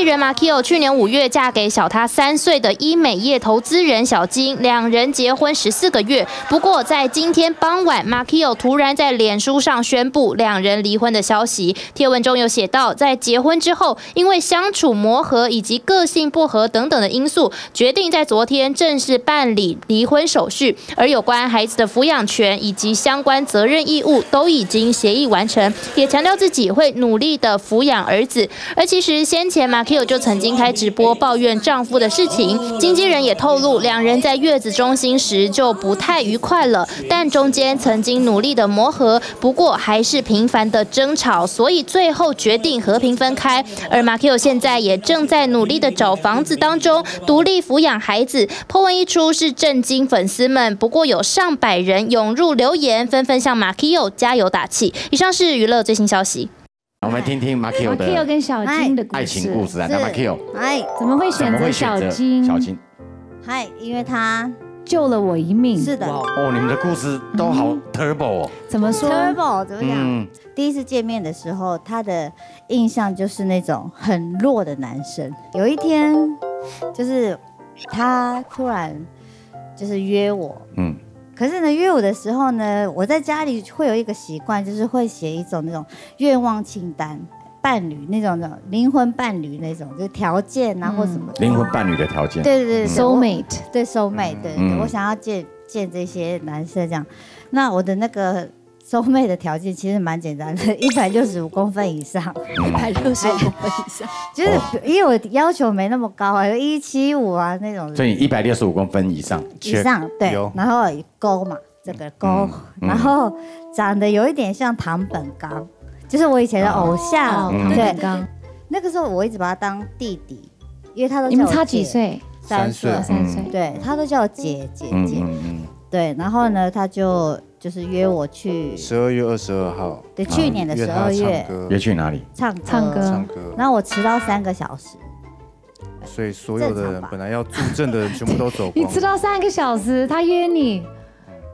艺人 Makiyo 去年5月嫁给小她3岁的医美业投资人小金，两人结婚14个月。不过在今天傍晚 ，Makiyo 突然在脸书上宣布两人离婚的消息。贴文中有写到，在结婚之后，因为相处磨合以及个性不合等等的因素，决定在昨天正式办理离婚手续，而有关孩子的抚养权以及相关责任义务都已经协议完成，也强调自己会努力的抚养儿子。 而其实先前 Makiyo 就曾经开直播抱怨丈夫的事情，经纪人也透露，两人在月子中心时就不太愉快了，但中间曾经努力的磨合，不过还是频繁的争吵，所以最后决定和平分开。而 Makiyo 现在也正在努力的找房子当中，独立抚养孩子。po文一出是震惊粉丝们，不过有上百人涌入留言，纷纷向 Makiyo 加油打气。以上是娱乐最新消息。 我们听听 Makiyo 的跟小金的爱情故事啊，那 Makiyo， 怎么会选择小金？小金，因为他救了我一命。是的。哦，你们的故事都好 turbo 哦。怎么说 ？turbo 怎么讲？第一次见面的时候，他的印象就是那种很弱的男生。有一天，就是他突然就是约我，可是呢，约我的时候呢，我在家里会有一个习惯，就是会写一种那种愿望清单，伴侣那种的灵魂伴侣那种，就条件啊或什么。灵魂伴侣的条件。对对对 ，soul mate。对 soul mate， 对，我想要见这些男生这样。那我的那个 soul mate 的条件其实蛮简单的，165公分以上。165公分以上。就是因为我要求没那么高啊，有175啊那种。所以165公分以上。以上对，然后。 高嘛，这个高，然后长得有一点像唐本刚，就是我以前的偶像。唐本刚，那个时候我一直把他当弟弟，因为他都你们差几岁？3岁，3岁。对，他都叫我姐姐姐。对，然后呢，他就是约我去12月22号。对，去年的12月。约去哪里？唱歌。然后我迟到3个小时。 所以所有的人本来要助阵的人全部都走光。你迟到3个小时，他约你。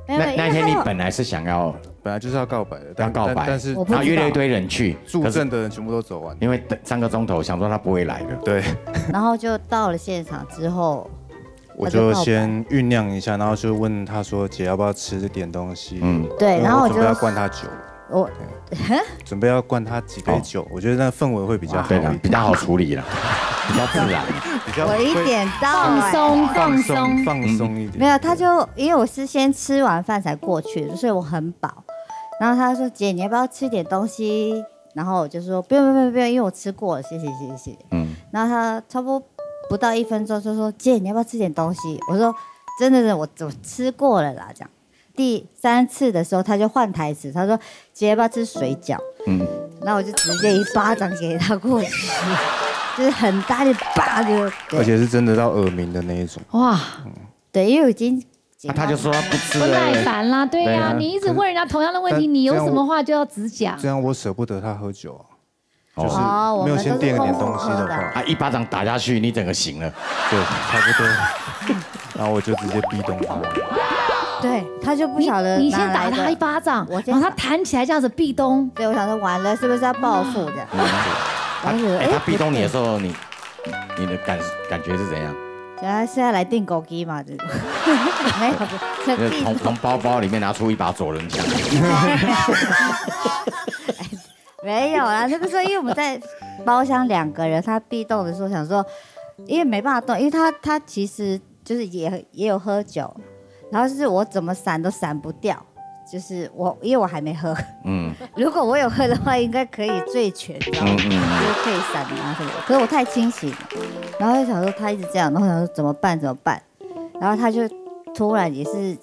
那天你本来是想要，本来就是要告白的，但是他约了一堆人去，助阵的人全部都走完，因为等3个钟头，想说他不会来的。对。然后就到了现场之后，我就先酝酿一下，然后就问他说：“姐要不要吃点东西？”对，然后我就要灌他酒。 我准备要灌他几杯酒，我觉得那氛围会比较好，比较好处理了，比较自然，比较我一点放松一点。没有，他就因为我是先吃完饭才过去，所以我很饱。然后他说：“姐，你要不要吃点东西？”然后我就说：“不用，因为我吃过了，谢谢。”然后他差不多不到1分钟就说：“姐，你要不要吃点东西？”我说：“真的，我吃过了啦。”这样。 第3次的时候，他就换台词，他说：“姐要不要吃水饺？”然后我就直接1巴掌给他过去，就是很大力啪就，而且是真的到耳鸣的那一种。哇，对，因为我已经，他就说不吃了，不耐烦啦，对呀，你一直问人家同样的问题，你有什么话就要直讲。这样我舍不得他喝酒啊，就是没有先垫点东西的话，他1巴掌打下去，你整个醒了，对，差不多。然后我就直接逼咚他。 对他就不晓得，你先打他1巴掌，然后他弹起来这样子壁咚。对，我想说完了，是不是要报复的？他壁咚你的时候，你的感觉是怎样？现在来订狗机嘛，这种。没有，从包包里面拿出1把左轮枪。没有啦，那个时候因为我们在包厢2个人，他壁咚的时候想说，因为没办法动，因为他其实就是也有喝酒。 然后是我怎么闪都闪不掉，就是我因为我还没喝，如果我有喝的话，应该可以醉拳，知道吗？就是可以闪啊什么。可是我太清醒了，然后就想说他一直这样，然后想说怎么办？然后他就突然也是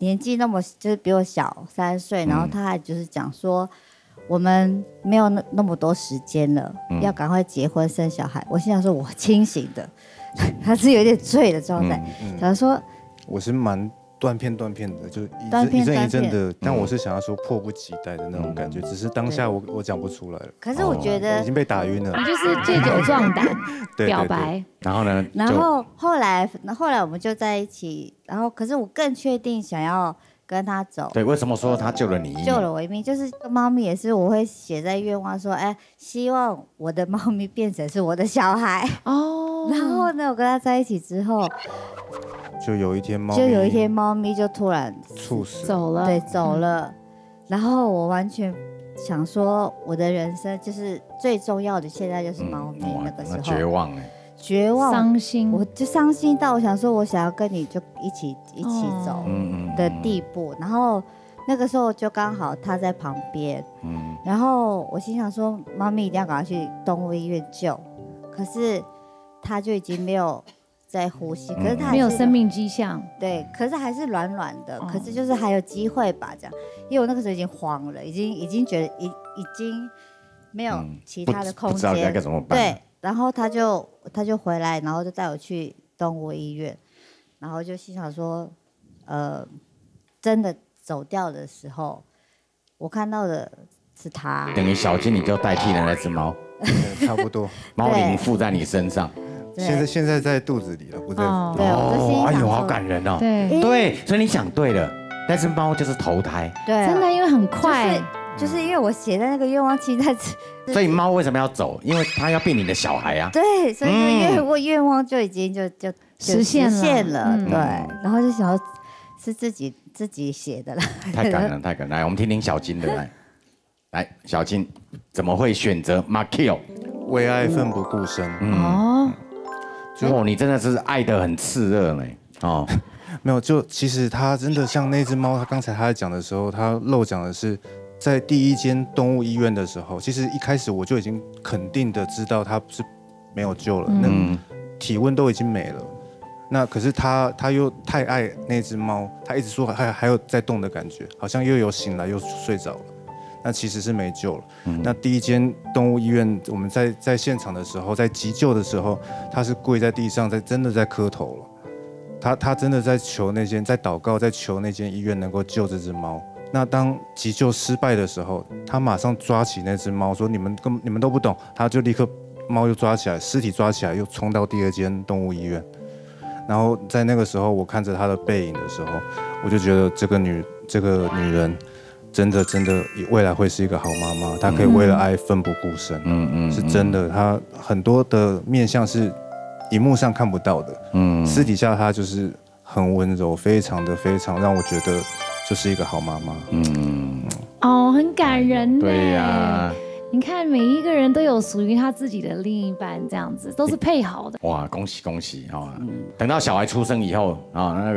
年纪那么就是比我小3岁，然后他还就是讲说我们没有那么多时间了，要赶快结婚生小孩。我心想说我清醒的，他是有点醉的状态，想说我是蛮。 断片的，就一阵一阵的，但我是想要说迫不及待的那种感觉，只是当下我讲不出来了。可是我觉得已经被打晕了，你就是借酒壮胆，表白。然后呢？然后后来我们就在一起，然后可是我更确定想要跟他走。对，为什么说他救了你一命？救了我一命，就是猫咪也是，我会写在愿望说，哎，希望我的猫咪变成是我的小孩。哦。然后呢，我跟他在一起之后，就有一天猫咪就突然猝死走了，对，走了。然后我完全。 想说我的人生就是最重要的，现在就是猫咪那个时候，绝望哎，绝望，伤心，我就伤心到我想说，我想要跟你就一起走的地步。然后那个时候就刚好他在旁边，然后我心想说，猫咪一定要赶快去动物医院救，可是他就已经没有在呼吸，可是他没有生命迹象，对，可是还是软软的，可是就是还有机会吧，这样。 因为我那个时候已经慌了，已经觉得已经没有其他的空间，不知道该怎么办。对，然后他就回来，然后就带我去动物医院，然后就心想说，真的走掉的时候，我看到的是他。等于小精灵就代替了那只猫，差不多，猫灵附在你身上。 现在在肚子里了，不在。对，哦，哎呦，好感人哦。对对，所以你想对了。 但是猫就是投胎，对，真的，因为很快，就是因为我写在那个愿望期待，所以猫为什么要走？因为它要变你的小孩啊。对，所以因为我愿望就已经就实现了，对。然后就想要是自己写的啦。太感人，太感人！来，我们听听小金的来，小金怎么会选择 Makiyo？ 为爱奋不顾身。哦，哦，你真的是爱得很炽热呢。哦。 没有，就其实它真的像那只猫，它刚才它在讲的时候，它漏讲的是，在第一间动物医院的时候，其实一开始我就已经肯定的知道它是没有救了，那体温都已经没了。那可是它又太爱那只猫，它一直说还有在动的感觉，好像又有醒来又睡着了，那其实是没救了。那第一间动物医院，我们在现场的时候，在急救的时候，它是跪在地上，真的在磕头了。 他真的在求那间，在祷告，在求那间医院能够救这只猫。那当急救失败的时候，他马上抓起那只猫，说你们都不懂，他就立刻猫又抓起来，尸体抓起来，又冲到第二间动物医院。然后在那个时候，我看着他的背影的时候，我就觉得这个女人真的未来会是一个好妈妈，她可以为了爱奋不顾身，是真的。她很多的面向是。 荧幕上看不到的，私底下她就是很温柔，非常让我觉得就是一个好妈妈，哦，很感人呢。对呀，你看每一个人都有属于他自己的另一半，这样子都是配好的。哇，恭喜恭喜啊！等到小孩出生以后啊，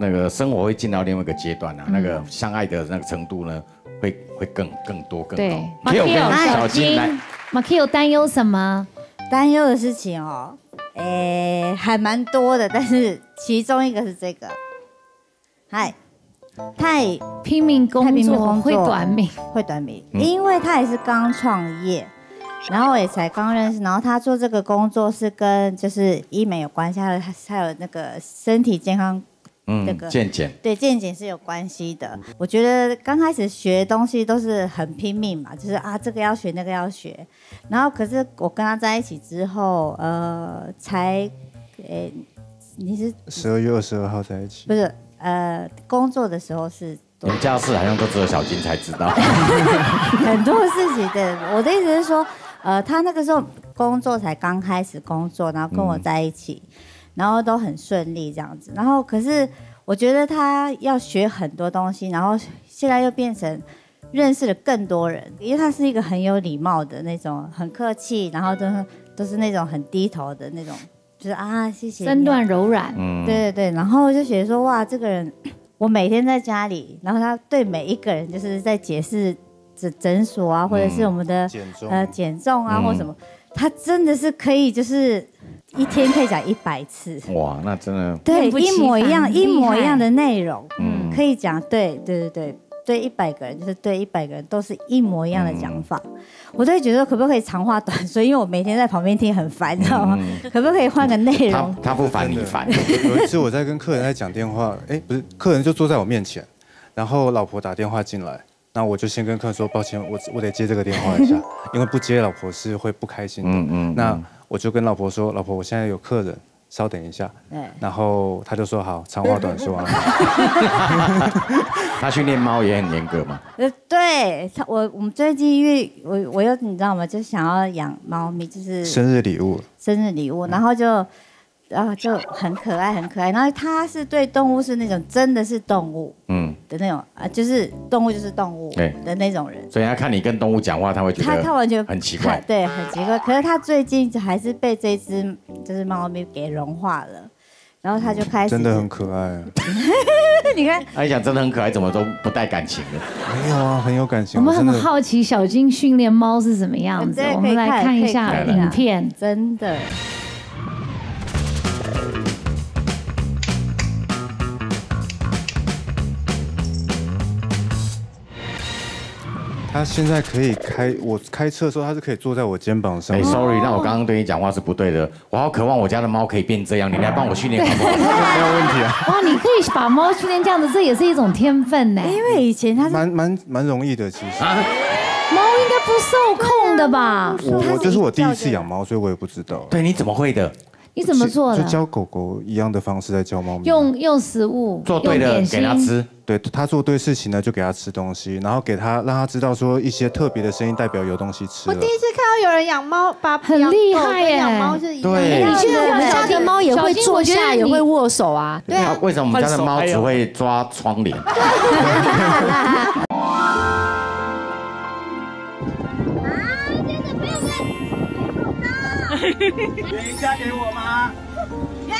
那个生活会进到另外一个阶段啊，那个相爱的那个程度呢，会更多更高。Makiyo 担忧什么？担忧的事情哦。 哎，还蛮多的，但是其中一个是这个，太拼命工作会短命，因为他也是刚创业，然后也才刚认识，然后他做这个工作是跟就是医美有关系，还有那个身体健康，那个健检是有关系的。我觉得刚开始学东西都是很拼命嘛，就是啊这个要学那个要学。 然后，可是我跟他在一起之后，才，你是12月22号在一起？不是，工作的时候是。你们家事好像都只有小金才知道。很多事情对，我的意思是说，他那个时候工作才刚开始工作，然后跟我在一起，然后都很顺利这样子。然后，可是我觉得他要学很多东西，然后现在又变成。 认识了更多人，因为他是一个很有礼貌的那种，很客气，然后都是那种很低头的那种，就是啊谢谢，身段柔软，对对对，然后就觉得说哇这个人，我每天在家里，然后他对每一个人就是在解释诊所啊，或者是我们的减重啊或什么，他真的是可以就是一天可以讲100次，哇那真的对一模一样的内容，可以讲对。 对100个人，就是对100个人都是一模一样的讲法，我都会觉得可不可以长话短说，因为我每天在旁边听很烦，你知道吗？可不可以换个内容？他不烦你烦。有一次我在跟客人在讲电话，哎，不是，客人就坐在我面前，然后老婆打电话进来，那我就先跟客人说抱歉，我得接这个电话一下，因为不接老婆是会不开心的。那我就跟老婆说，老婆，我现在有客人。稍等一下。然后他就说好，长话短说啊。他训练猫也很严格嘛。对，我们最近因为我又你知道吗？就想要养猫咪，就是生日礼物，然后就。 就很可爱，很可爱。然后它是对动物是那种真的是动物，的那种就是动物就是动物的那种人。所以他看你跟动物讲话，他会觉得他完全很奇怪，对，很奇怪。可是他最近还是被这只就是猫咪给融化了，然后他就开始真的很可爱。你看，他讲真的很可爱，怎么都不带感情的。没有啊，很有感情。我们很好奇小金训练猫是怎么样子，我们来看一下影片，真的。 他现在可以开，我开车的时候，他是可以坐在我肩膀上。Sorry， 那我刚刚对你讲话是不对的。我好渴望我家的猫可以变这样，你来帮我训练好不好？没有问题啊。哇，你可以把猫训练这样子，这也是一种天分呢。因为以前它蛮容易的，其实。啊 猫应该不受控的吧？我这是我第一次养猫，所以我也不知道。对，你怎么会的？你怎么做的？就教狗狗一样的方式在教猫咪。用食物，做对的给它吃。对，它做对事情呢，就给它吃东西，然后给它让它知道说一些特别的声音代表有东西吃。我第一次看到有人养猫，把很厉害耶！养猫是一样的。对，你觉得我们家的猫也会坐下，也会握手啊？对啊。为什么我们家的猫只会抓窗帘？ 等一下给我吗？耶！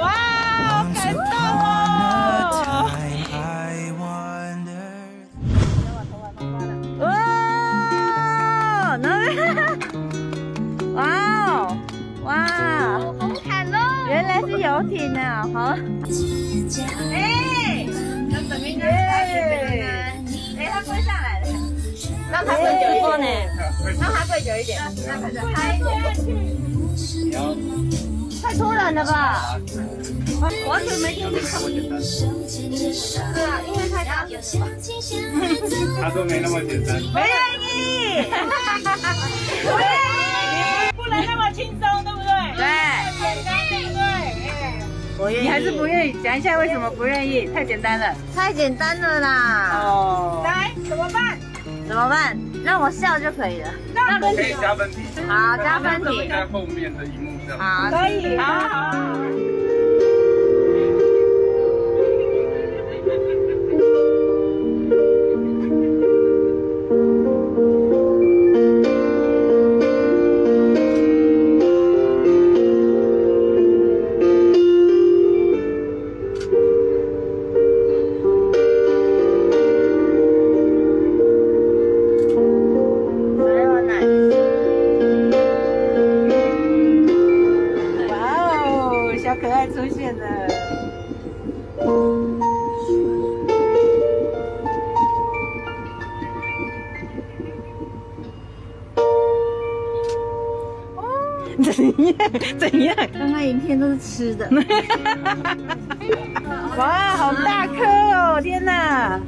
哇，好感动哦！哇！哇！哇！好惨哦！原来是游艇呢，好。哎，要怎么样？哎，它飞上来了，让它飞久一点呢。 让它跪久一点，让它拍。太突然了吧！我怎么没听你看过？对啊，因为太大了。他说没那么简单。没愿意。我愿意。不能那么轻松，对不对？对。太简单，对不对？我愿意。你还是不愿意？讲一下为什么不愿意？太简单了。太简单了啦。哦。来，怎么办？怎么办？ 让我笑就可以了。那可以加分题。好，加分题。在后面的荧幕上。好，可以。好。怎样？刚刚影片都是吃的。哇，好大颗哦！天哪！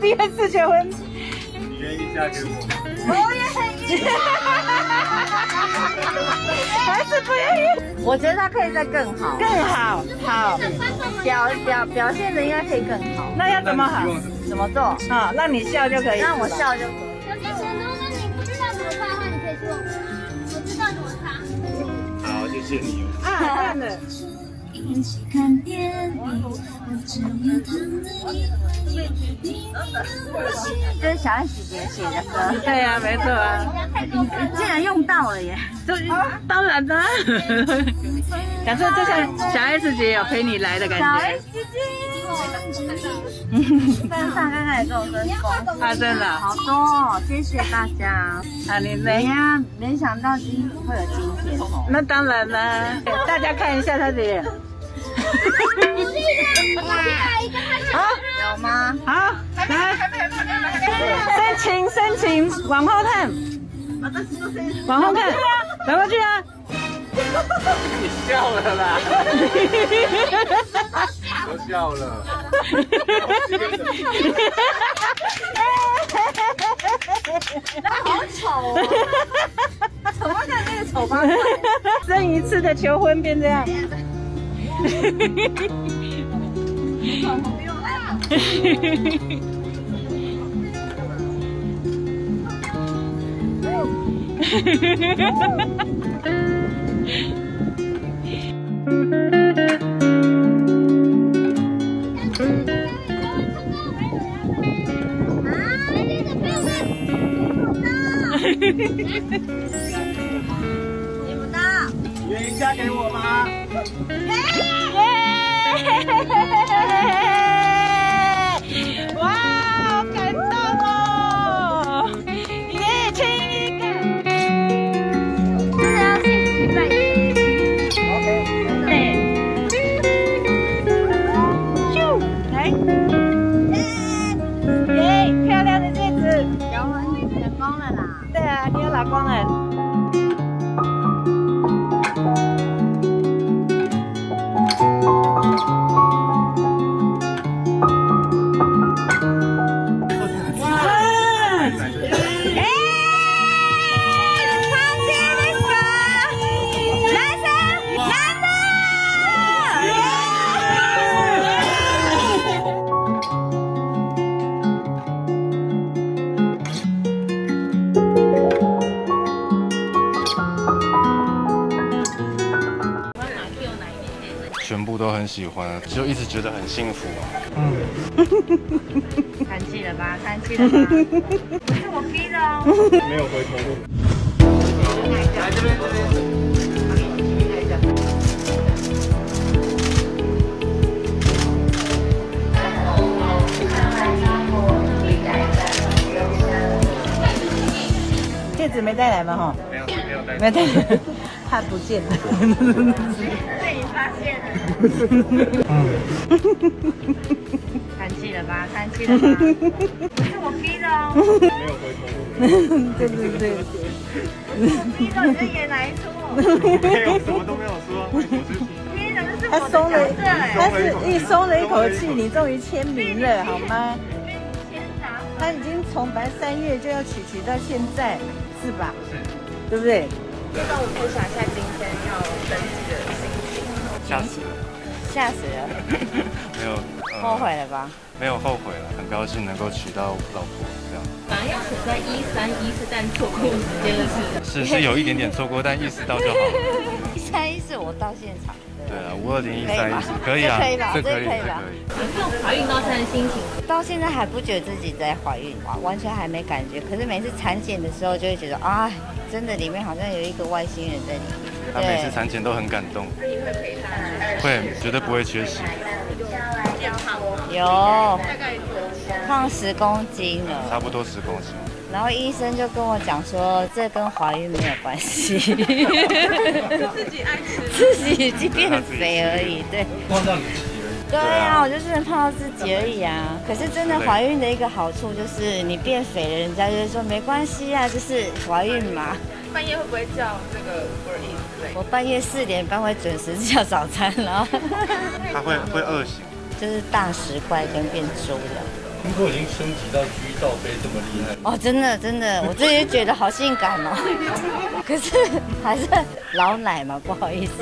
第二次结婚，你愿意嫁给我？我愿意。还是不愿意？我觉得他可以再更好。更好，好。表现的应该可以更好。那要怎么好？怎么做？啊，让你笑就可以。让我笑就可以。 谢谢你哦！啊，看了。这是小安姐姐写的歌。对呀，没错啊。你竟然用到了耶！当然啦。感受这个小 S 姐有陪你来的感觉。小 S 姐姐。班上刚刚也跟我说过。啊，真的。好多哦，谢谢大家。啊，你没呀？没想到今会有今天哦。那当然啦，大家看一下他的脸。 有吗？好，来，深情，往后看，往后看，转过去啊！你笑了啦！我笑了。那好丑哦！怎么感觉？丑八怪，生一次的求婚变这样。你们的，愿意嫁给我吗？耶！哇，好感动哦！耶，亲一个。这是要幸福一百天。对。咻，来。耶，漂亮的戒指。然后你成功了啦。 对啊，你有拿光了。哇！哎，看见没有？男生，男的。全部都很喜欢，就一直觉得很幸福啊。嗯，叹气了吧？叹气了吧？不是我逼的哦。没有回头路。来这边，这边。戒指没带来吗？哈？没有带。没带。怕不见了。 发现了，叹气了吧？叹气了吧？不是我逼的哦，没有回头路。对，不是我逼的，你在演哪一出？没有，什么都没有说。逼的那是我的角色哎。他松了一口气，你终于签名了，好吗？他已经从本来3月就要取到现在，是吧？对不对？那我分享一下今天要登记的事情。 吓死了！吓死了！没有、后悔了吧？没有后悔了，很高兴能够娶到老婆这样。本来要选在13、14，但错过时间了是。是有一点点错过，但意识到就好了。13、14我到现场。对啊，520、13、14可以啊，这可以吧？可以。这种怀孕到现在的心情，到现在还不觉得自己在怀孕，完全还没感觉。可是每次产检的时候，就会觉得啊，真的里面好像有一个外星人在里面。 他每次产检都很感动，会绝对不会缺席。有，胖10公斤了，差不多10公斤。然后医生就跟我讲说，这跟怀孕没有关系，是自己爱吃，自己已经变肥而已，对。碰到你自己而已。对啊，我就是碰到自己而已啊。可是真的怀孕的一个好处就是，你变肥了，人家就会说没关系啊，就是怀孕嘛。 半夜会不会叫那个 Uber Eats 之类？我半夜4点半会准时叫早餐，然后他会饿醒，就是大食怪跟变猪了。听说已经升级到居罩杯这么厉害哦，真的，我自己觉得好性感哦。可是还是老奶嘛，不好意思，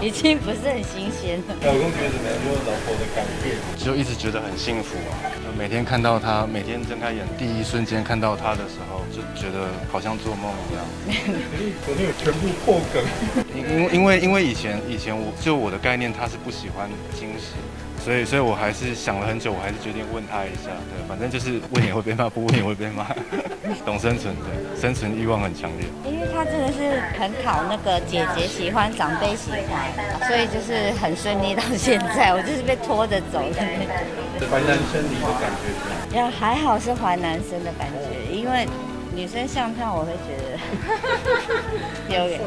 已经不是很新鲜了。老公觉得怎么样？就是老婆的改变，就一直觉得很幸福啊。就每天看到她，每天睁开眼第一瞬间看到她的时候。 就觉得好像做梦一样，昨天有全部破梗。因为以前我就我的概念，他是不喜欢惊喜，所以我还是想了很久，我还是决定问他一下。对，反正就是问也会被骂，不问也会被骂，懂生存的，生存欲望很强烈。因为他真的是很讨那个姐姐喜欢，长辈喜欢，所以就是很顺利到现在，我就是被拖着走的。淮南生你的感觉？呀，还好是淮南生的感觉，因为。 女生相片我会觉得丢脸，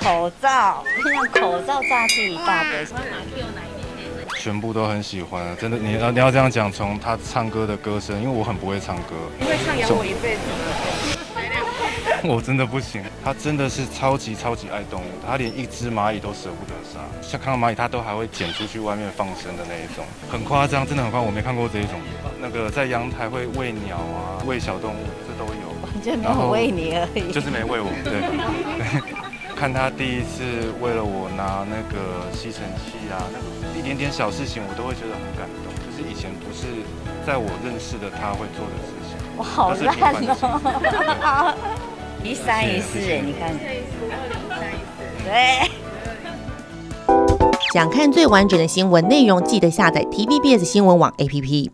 口罩，口罩炸气一大堆。全部都很喜欢，真的，你要这样讲，从她唱歌的歌声，因为我很不会唱歌，你会唱养我一辈子。我真的不行，她真的是超级爱动物，她连一只蚂蚁都舍不得杀，像看到蚂蚁她都还会捡出去外面放生的那一种，很夸张，真的很夸张，我没看过这一种。那个在阳台会喂鸟啊，喂小动物。 你就没有喂你而已，就是没喂我。对，看他第一次为了我拿那个吸尘器啊，那个一点点小事情，我都会觉得很感动。就是以前不是在我认识的他会做的事情，我好烂哦！1314，你看，对。想看最完整的新闻内容，记得下载 TVBS 新闻网 APP。